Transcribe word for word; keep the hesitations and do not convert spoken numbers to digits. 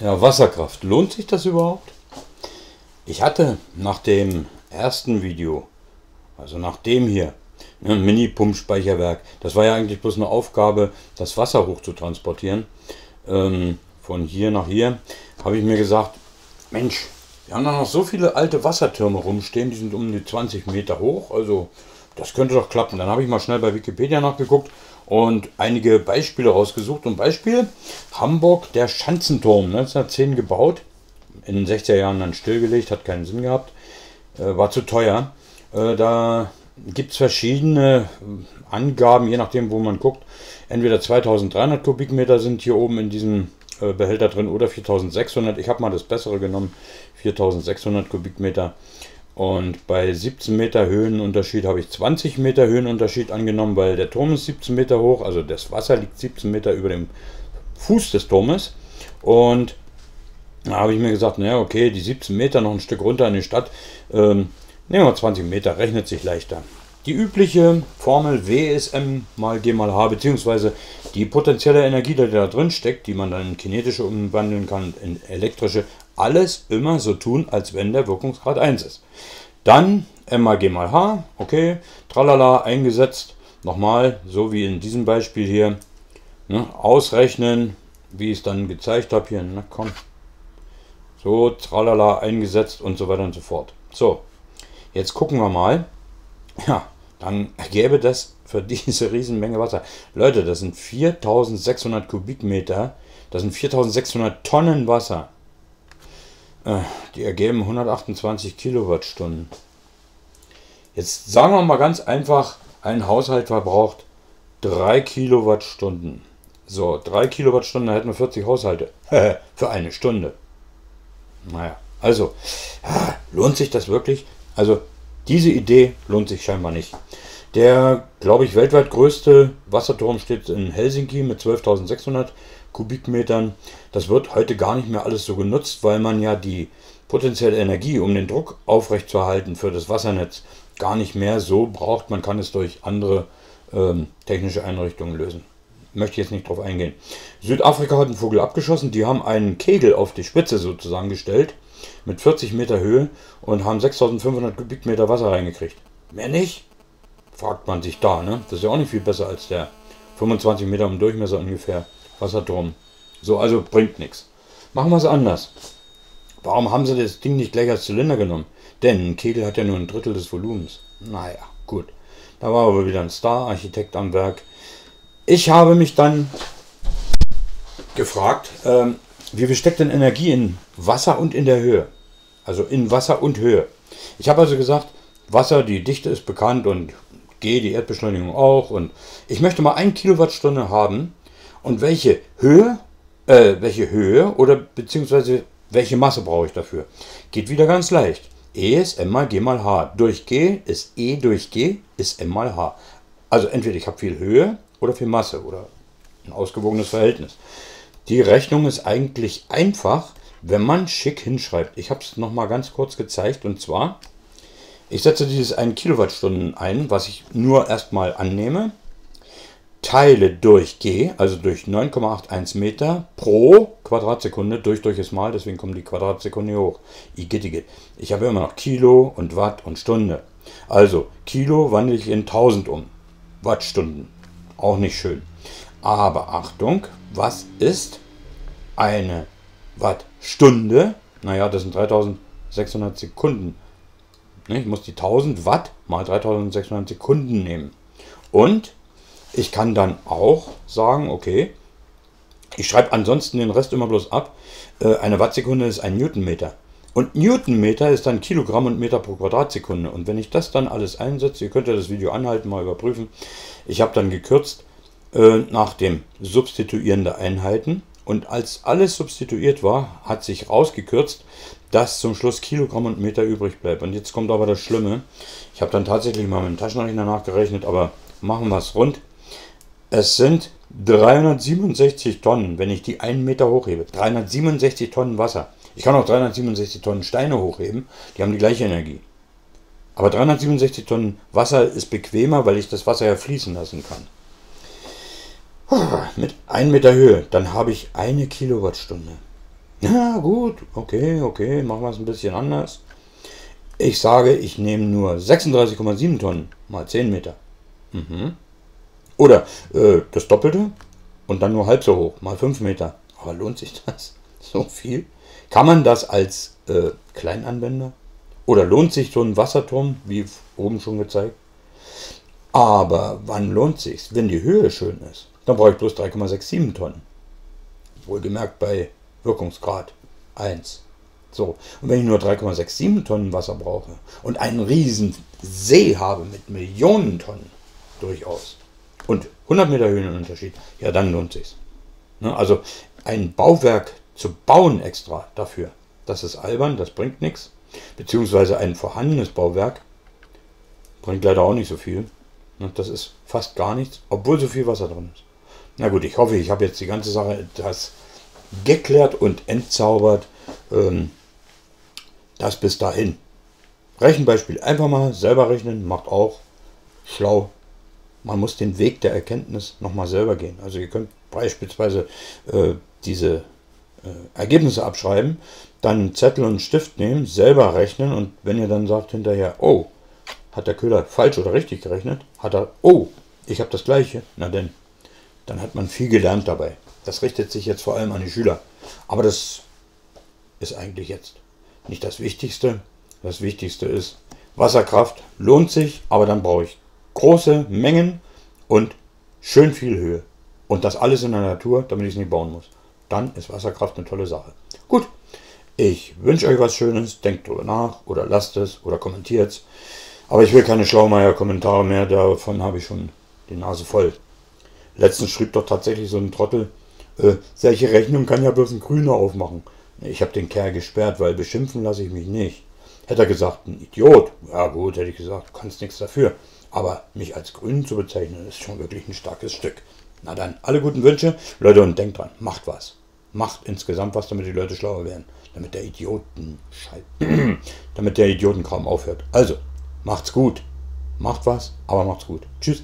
Ja, Wasserkraft. Lohnt sich das überhaupt? Ich hatte nach dem ersten Video, also nach dem hier, ein Mini-Pumpspeicherwerk. Das war ja eigentlich bloß eine Aufgabe, das Wasser hoch zu transportieren. Ähm, von hier nach hier habe ich mir gesagt, Mensch, wir haben noch so viele alte Wassertürme rumstehen, die sind um die zwanzig Meter hoch, also das könnte doch klappen. Dann habe ich mal schnell bei Wikipedia nachgeguckt und einige Beispiele rausgesucht. Und Beispiel, Hamburg, der Schanzenturm, neunzehnhundertzehn gebaut, in den sechziger Jahren dann stillgelegt, hat keinen Sinn gehabt, äh, war zu teuer. Äh, da gibt es verschiedene Angaben, je nachdem wo man guckt, entweder zweitausenddreihundert Kubikmeter sind hier oben in diesem äh, Behälter drin oder viertausendsechshundert, ich habe mal das bessere genommen, viertausendsechshundert Kubikmeter, und bei siebzehn Meter Höhenunterschied habe ich zwanzig Meter Höhenunterschied angenommen, weil der Turm ist siebzehn Meter hoch, also das Wasser liegt siebzehn Meter über dem Fuß des Turmes, und da habe ich mir gesagt, naja okay, die siebzehn Meter noch ein Stück runter in die Stadt, ähm, nehmen wir zwanzig Meter, rechnet sich leichter. Die übliche Formel W ist M mal G mal H, beziehungsweise die potenzielle Energie, die da drin steckt, die man dann in kinetische umwandeln kann, in elektrische, alles immer so tun, als wenn der Wirkungsgrad eins ist. Dann M mal G mal H, okay, tralala, eingesetzt, nochmal, so wie in diesem Beispiel hier, ne, ausrechnen, wie ich es dann gezeigt habe hier, na komm, so, tralala, eingesetzt und so weiter und so fort. So. Jetzt gucken wir mal, ja, dann gäbe das für diese Riesenmenge Wasser. Leute, das sind viertausendsechshundert Kubikmeter, das sind viertausendsechshundert Tonnen Wasser. Äh, die ergeben hundertachtundzwanzig Kilowattstunden. Jetzt sagen wir mal ganz einfach, ein Haushalt verbraucht drei Kilowattstunden. So, drei Kilowattstunden, da hätten wir vierzig Haushalte für eine Stunde. Naja, also, ja, lohnt sich das wirklich? Also diese Idee lohnt sich scheinbar nicht. Der, glaube ich, weltweit größte Wasserturm steht in Helsinki mit zwölftausendsechshundert Kubikmetern. Das wird heute gar nicht mehr alles so genutzt, weil man ja die potenzielle Energie, um den Druck aufrechtzuerhalten für das Wassernetz, gar nicht mehr so braucht. Man kann es durch andere ähm, technische Einrichtungen lösen. Möchte ich jetzt nicht drauf eingehen. Südafrika hat einen Vogel abgeschossen. Die haben einen Kegel auf die Spitze sozusagen gestellt, mit vierzig Meter Höhe, und haben sechstausendfünfhundert Kubikmeter Wasser reingekriegt. Mehr nicht? Fragt man sich da, ne? Das ist ja auch nicht viel besser als der fünfundzwanzig Meter im Durchmesser ungefähr Wasserturm. So, also bringt nichts. Machen wir es anders. Warum haben sie das Ding nicht gleich als Zylinder genommen? Denn ein Kegel hat ja nur ein Drittel des Volumens. Naja, gut. Da war aber wieder ein Star-Architekt am Werk. Ich habe mich dann gefragt, ähm, wie viel steckt denn Energie in Wasser und in der Höhe? Also in Wasser und Höhe. Ich habe also gesagt, Wasser, die Dichte ist bekannt und G, die Erdbeschleunigung auch. Und ich möchte mal eine Kilowattstunde haben und welche Höhe, äh, welche Höhe oder beziehungsweise welche Masse brauche ich dafür? Geht wieder ganz leicht. E ist M mal G mal H. Durch G ist E durch G ist M mal H. Also entweder ich habe viel Höhe oder viel Masse oder ein ausgewogenes Verhältnis. Die Rechnung ist eigentlich einfach, wenn man schick hinschreibt. Ich habe es nochmal ganz kurz gezeigt, und zwar, ich setze dieses eine Kilowattstunden ein, was ich nur erstmal annehme, teile durch G, also durch neun Komma einundachtzig Meter pro Quadratsekunde, durch durches Mal, deswegen kommen die Quadratsekunde hoch. Igitt, ich habe immer noch Kilo und Watt und Stunde. Also Kilo wandle ich in tausend um, Wattstunden, auch nicht schön. Aber Achtung, was ist eine Wattstunde? Naja, das sind dreitausendsechshundert Sekunden. Ich muss die tausend Watt mal dreitausendsechshundert Sekunden nehmen. Und ich kann dann auch sagen, okay, ich schreibe ansonsten den Rest immer bloß ab. Eine Wattsekunde ist ein Newtonmeter. Und Newtonmeter ist dann Kilogramm und Meter pro Quadratsekunde. Und wenn ich das dann alles einsetze, ihr könnt ja das Video anhalten, mal überprüfen. Ich habe dann gekürzt nach dem Substituieren der Einheiten, und als alles substituiert war, hat sich rausgekürzt, dass zum Schluss Kilogramm und Meter übrig bleibt. Und jetzt kommt aber das Schlimme, ich habe dann tatsächlich mal mit dem Taschenrechner nachgerechnet, aber machen wir es rund, es sind dreihundertsiebenundsechzig Tonnen, wenn ich die einen Meter hochhebe, dreihundertsiebenundsechzig Tonnen Wasser. Ich kann auch dreihundertsiebenundsechzig Tonnen Steine hochheben, die haben die gleiche Energie. Aber dreihundertsiebenundsechzig Tonnen Wasser ist bequemer, weil ich das Wasser ja fließen lassen kann. Mit einem Meter Höhe, dann habe ich eine Kilowattstunde. Na gut, okay, okay, machen wir es ein bisschen anders. Ich sage, ich nehme nur sechsunddreißig Komma sieben Tonnen mal zehn Meter. Mhm. Oder äh, das Doppelte und dann nur halb so hoch, mal fünf Meter. Aber lohnt sich das? So viel? Kann man das als äh, Kleinanwender? Oder lohnt sich so ein Wasserturm, wie oben schon gezeigt? Aber wann lohnt sich's? Wenn die Höhe schön ist, dann brauche ich bloß drei Komma sechs sieben Tonnen. Wohlgemerkt bei Wirkungsgrad eins. So, und wenn ich nur drei Komma sechs sieben Tonnen Wasser brauche und einen riesen See habe mit Millionen Tonnen durchaus und hundert Meter Höhenunterschied, ja, dann lohnt sich's. Ne? Also ein Bauwerk zu bauen extra dafür, das ist albern, das bringt nichts, beziehungsweise ein vorhandenes Bauwerk bringt leider auch nicht so viel. Ne? Das ist fast gar nichts, obwohl so viel Wasser drin ist. Na gut, ich hoffe, ich habe jetzt die ganze Sache etwas geklärt und entzaubert. Das bis dahin. Rechenbeispiel einfach mal selber rechnen, macht auch schlau. Man muss den Weg der Erkenntnis nochmal selber gehen. Also ihr könnt beispielsweise äh, diese äh, Ergebnisse abschreiben, dann Zettel und Stift nehmen, selber rechnen und wenn ihr dann sagt hinterher, oh, hat der Köhler falsch oder richtig gerechnet, hat er, oh, ich habe das Gleiche, na denn, dann hat man viel gelernt dabei. Das richtet sich jetzt vor allem an die Schüler. Aber das ist eigentlich jetzt nicht das Wichtigste. Das Wichtigste ist, Wasserkraft lohnt sich, aber dann brauche ich große Mengen und schön viel Höhe. Und das alles in der Natur, damit ich es nicht bauen muss. Dann ist Wasserkraft eine tolle Sache. Gut, ich wünsche euch was Schönes. Denkt drüber nach oder lasst es oder kommentiert es. Aber ich will keine Schlaumeier-Kommentare mehr, davon habe ich schon die Nase voll. Letztens schrieb doch tatsächlich so ein Trottel, äh, solche Rechnung kann ja bloß ein Grüner aufmachen. Ich habe den Kerl gesperrt, weil beschimpfen lasse ich mich nicht. Hätte er gesagt, ein Idiot, ja gut, hätte ich gesagt, kannst nichts dafür. Aber mich als Grünen zu bezeichnen, ist schon wirklich ein starkes Stück. Na dann, alle guten Wünsche, Leute, und denkt dran, macht was. Macht insgesamt was, damit die Leute schlauer werden. Damit der Idioten damit der Idiotenkram aufhört. Also, macht's gut. Macht was, aber macht's gut. Tschüss.